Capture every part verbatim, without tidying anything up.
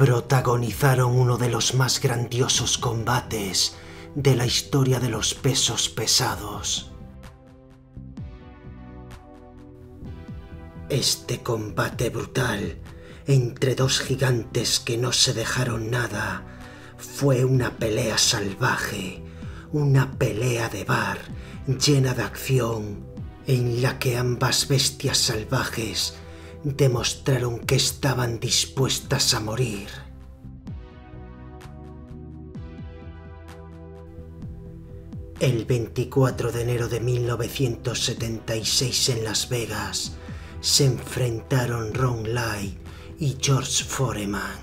protagonizaron uno de los más grandiosos combates de la historia de los pesos pesados. Este combate brutal entre dos gigantes que no se dejaron nada fue una pelea salvaje, una pelea de bar llena de acción, en la que ambas bestias salvajes demostraron que estaban dispuestas a morir. El veinticuatro de enero de mil novecientos setenta y seis en Las Vegas se enfrentaron Ron Lyle y George Foreman.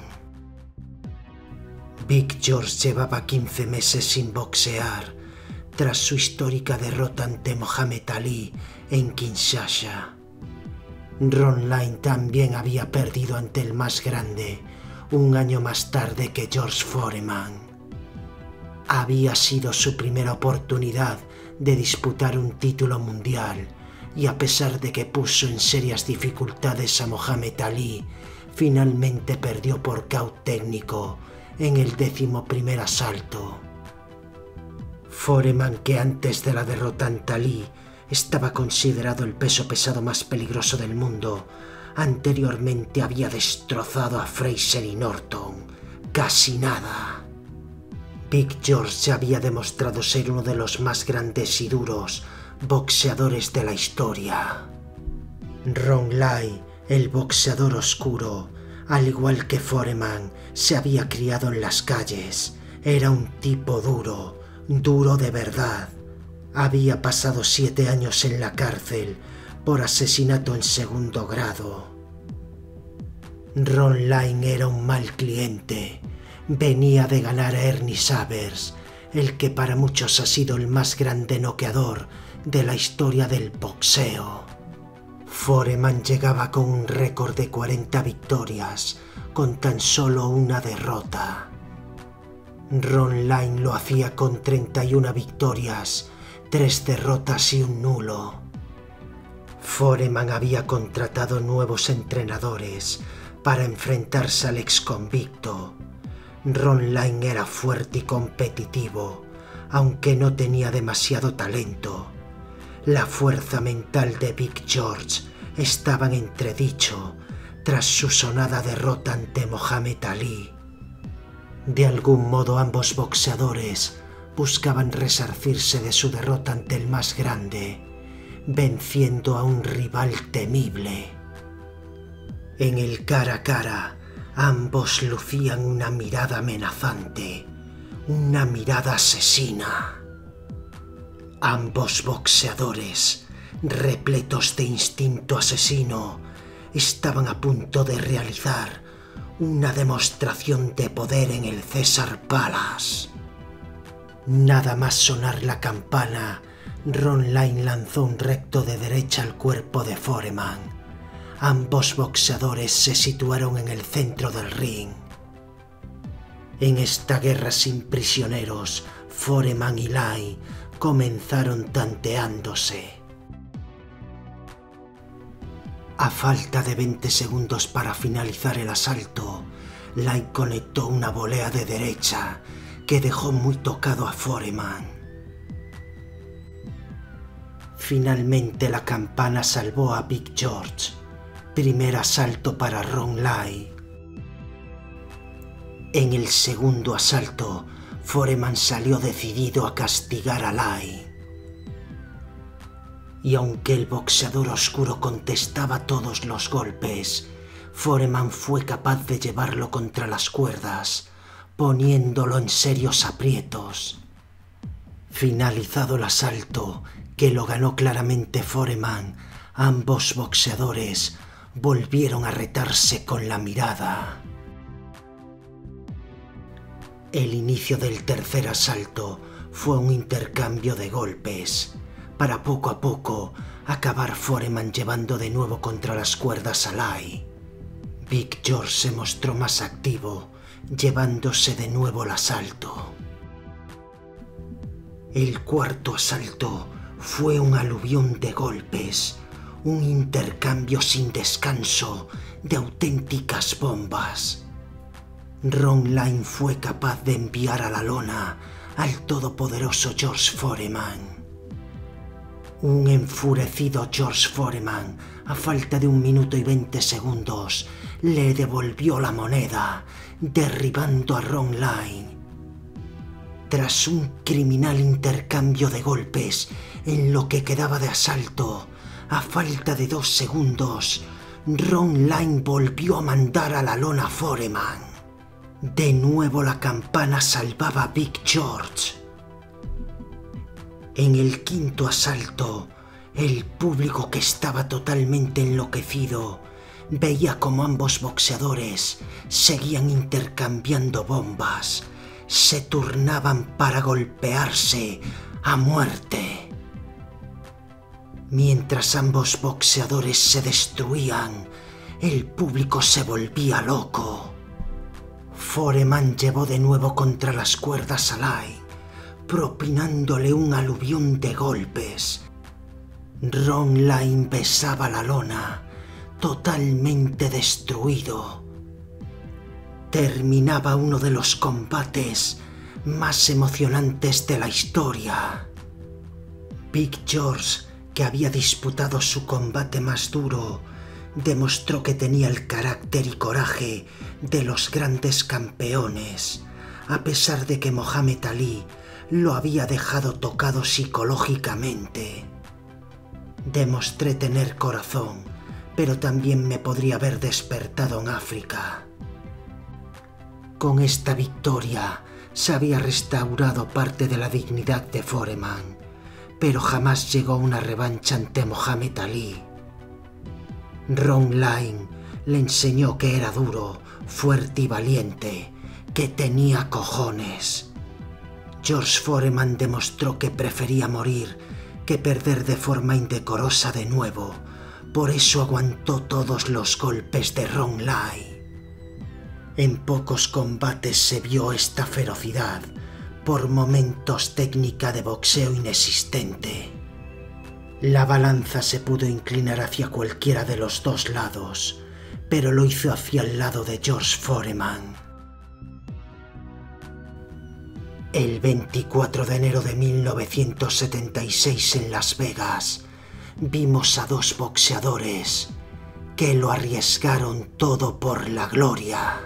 Big George llevaba quince meses sin boxear tras su histórica derrota ante Muhammad Ali en Kinshasa. Ron Lyle también había perdido ante el más grande un año más tarde que George Foreman. Había sido su primera oportunidad de disputar un título mundial y, a pesar de que puso en serias dificultades a Muhammad Ali, finalmente perdió por nocaut técnico en el décimo primer asalto. Foreman, que antes de la derrota ante Ali estaba considerado el peso pesado más peligroso del mundo, anteriormente había destrozado a Frazier y Norton. Casi nada. Big George había demostrado ser uno de los más grandes y duros boxeadores de la historia. Ron Lyle, el boxeador oscuro, al igual que Foreman, se había criado en las calles. Era un tipo duro, duro de verdad. Había pasado siete años en la cárcel por asesinato en segundo grado. Ron Lyle era un mal cliente. Venía de ganar a Ernie Savers, el que para muchos ha sido el más grande noqueador de la historia del boxeo. Foreman llegaba con un récord de cuarenta victorias, con tan solo una derrota. Ron Lyle lo hacía con treinta y una victorias, tres derrotas y un nulo. Foreman había contratado nuevos entrenadores para enfrentarse al exconvicto. Ron Lyle era fuerte y competitivo, aunque no tenía demasiado talento. La fuerza mental de Big George estaba en entredicho tras su sonada derrota ante Muhammad Ali. De algún modo, ambos boxeadores buscaban resarcirse de su derrota ante el más grande, venciendo a un rival temible. En el cara a cara, ambos lucían una mirada amenazante, una mirada asesina. Ambos boxeadores, repletos de instinto asesino, estaban a punto de realizar una demostración de poder en el Caesars Palace. Nada más sonar la campana, Ron Lyle lanzó un recto de derecha al cuerpo de Foreman. Ambos boxeadores se situaron en el centro del ring. En esta guerra sin prisioneros, Foreman y Lyle comenzaron tanteándose. A falta de veinte segundos para finalizar el asalto, Lyle conectó una volea de derecha que dejó muy tocado a Foreman. Finalmente la campana salvó a Big George. Primer asalto para Ron Lyle. En el segundo asalto, Foreman salió decidido a castigar a Lyle. Y aunque el boxeador oscuro contestaba todos los golpes, Foreman fue capaz de llevarlo contra las cuerdas, poniéndolo en serios aprietos. Finalizado el asalto, que lo ganó claramente Foreman, ambos boxeadores volvieron a retarse con la mirada. El inicio del tercer asalto fue un intercambio de golpes, para poco a poco acabar Foreman llevando de nuevo contra las cuerdas a Lyle. Big George se mostró más activo, llevándose de nuevo el asalto. El cuarto asalto fue un aluvión de golpes, un intercambio sin descanso de auténticas bombas. Ron Lyle fue capaz de enviar a la lona al todopoderoso George Foreman. Un enfurecido George Foreman, a falta de un minuto y veinte segundos, le devolvió la moneda, derribando a Ron Lyle. Tras un criminal intercambio de golpes en lo que quedaba de asalto, a falta de dos segundos, Ron Lyle volvió a mandar a la lona a Foreman. De nuevo la campana salvaba a Big George. En el quinto asalto, el público, que estaba totalmente enloquecido, veía como ambos boxeadores seguían intercambiando bombas, se turnaban para golpearse a muerte. Mientras ambos boxeadores se destruían, el público se volvía loco. Foreman llevó de nuevo contra las cuerdas a Lyle, propinándole un aluvión de golpes. Ron Lyle besaba la lona, totalmente destruido. Terminaba uno de los combates más emocionantes de la historia. Big George, que había disputado su combate más duro, demostró que tenía el carácter y coraje de los grandes campeones, a pesar de que Muhammad Ali lo había dejado tocado psicológicamente. Demostré tener corazón, pero también me podría haber despertado en África. Con esta victoria se había restaurado parte de la dignidad de Foreman, pero jamás llegó una revancha ante Muhammad Ali. Ron Lyle le enseñó que era duro, fuerte y valiente, que tenía cojones. George Foreman demostró que prefería morir que perder de forma indecorosa de nuevo, por eso aguantó todos los golpes de Ron Lyle. En pocos combates se vio esta ferocidad, por momentos técnica de boxeo inexistente. La balanza se pudo inclinar hacia cualquiera de los dos lados, pero lo hizo hacia el lado de George Foreman. El veinticuatro de enero de mil novecientos setenta y seis en Las Vegas, vimos a dos boxeadores que lo arriesgaron todo por la gloria.